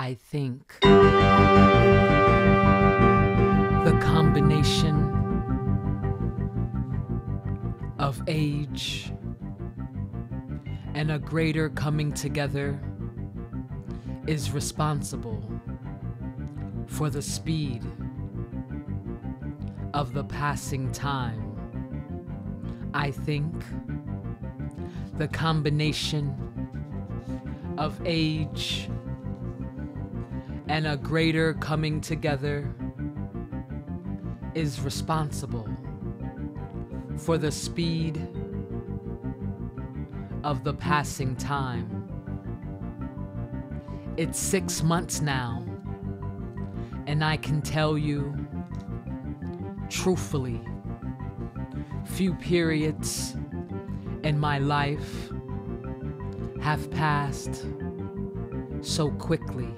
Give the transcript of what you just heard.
I think. The combination of age and a greater coming together is responsible for the speed of the passing time. I think the combination of age and a greater coming together is responsible for the speed of the passing time. It's 6 months now, and I can tell you, truthfully, few periods in my life have passed so quickly.